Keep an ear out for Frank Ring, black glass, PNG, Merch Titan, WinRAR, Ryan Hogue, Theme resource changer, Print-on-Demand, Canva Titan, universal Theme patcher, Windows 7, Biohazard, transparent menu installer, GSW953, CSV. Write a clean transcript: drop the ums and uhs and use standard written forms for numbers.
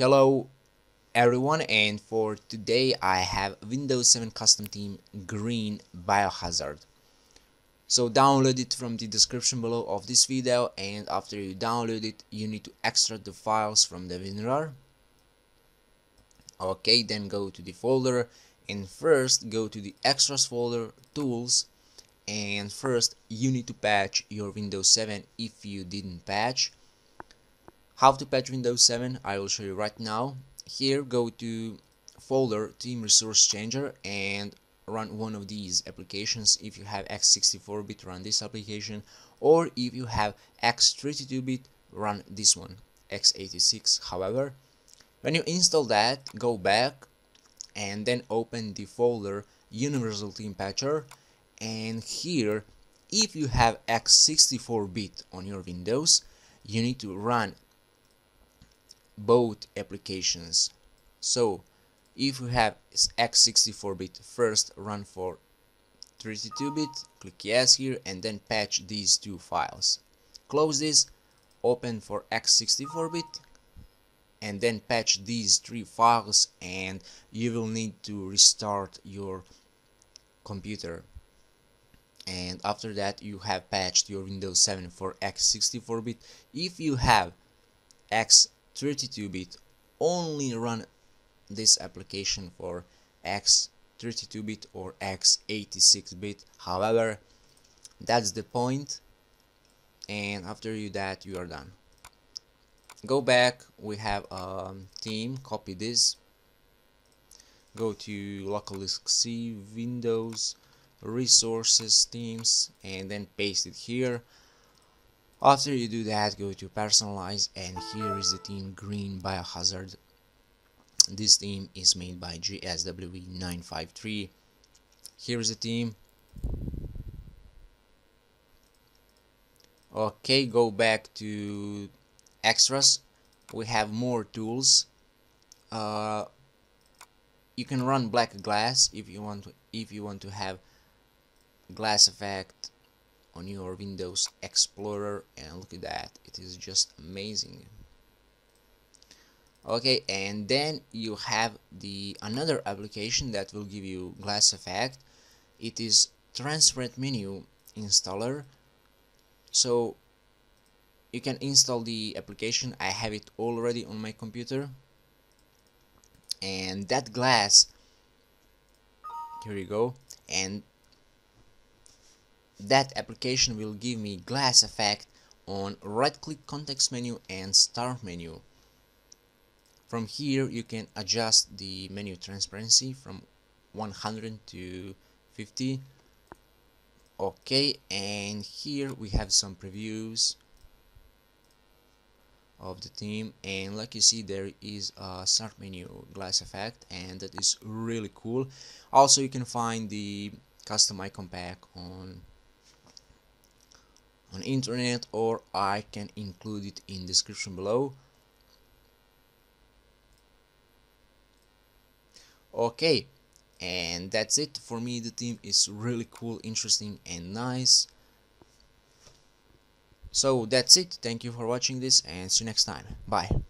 Hello everyone, and for today I have Windows 7 custom theme green Biohazard. So download it from the description below of this video, and after you download it you need to extract the files from the WinRAR. Okay, then go to the folder and first go to the extras folder, tools, and first you need to patch your Windows 7 if you didn't patch. How to patch Windows 7 I will show you right now. Here go to folder Theme resource changer and run one of these applications. If you have x64-bit, run this application, or if you have x32-bit, run this one, x86. However, when you install that, go back and then open the folder universal Theme patcher, and here if you have x64-bit on your Windows you need to run both applications. So if you have x64-bit, first run for 32-bit, click yes here, and then patch these two files. Close this, open for x64-bit, and then patch these three files, and you will need to restart your computer. And after that you have patched your Windows 7 for x64-bit. If you have x32-bit, only run this application for x32-bit or x86-bit. However, that's the point, and after you that you are done. Go back, we have a theme, copy this, go to local disk C, Windows, resources, themes, and then paste it here. After you do that, go to personalize, and here is the theme green Biohazard. This theme is made by GSW953. Here is the theme. Okay, go back to extras. We have more tools. You can run black glass if you want to, have glass effect on your Windows Explorer, and look at that, it is just amazing. Okay, and then you have the another application that will give you glass effect. It is transparent menu installer, so you can install the application. I have it already on my computer, and that glass, here you go, and that application will give me glass effect on right click context menu and start menu. From here you can adjust the menu transparency from 100 to 50. Okay, and here we have some previews of the theme, and like you see there is a start menu glass effect, and that is really cool. Also you can find the custom icon pack on internet, or I can include it in description below. Okay, and that's it. For me the theme is really cool, interesting, and nice. So that's it. Thank you for watching this, and see you next time. Bye.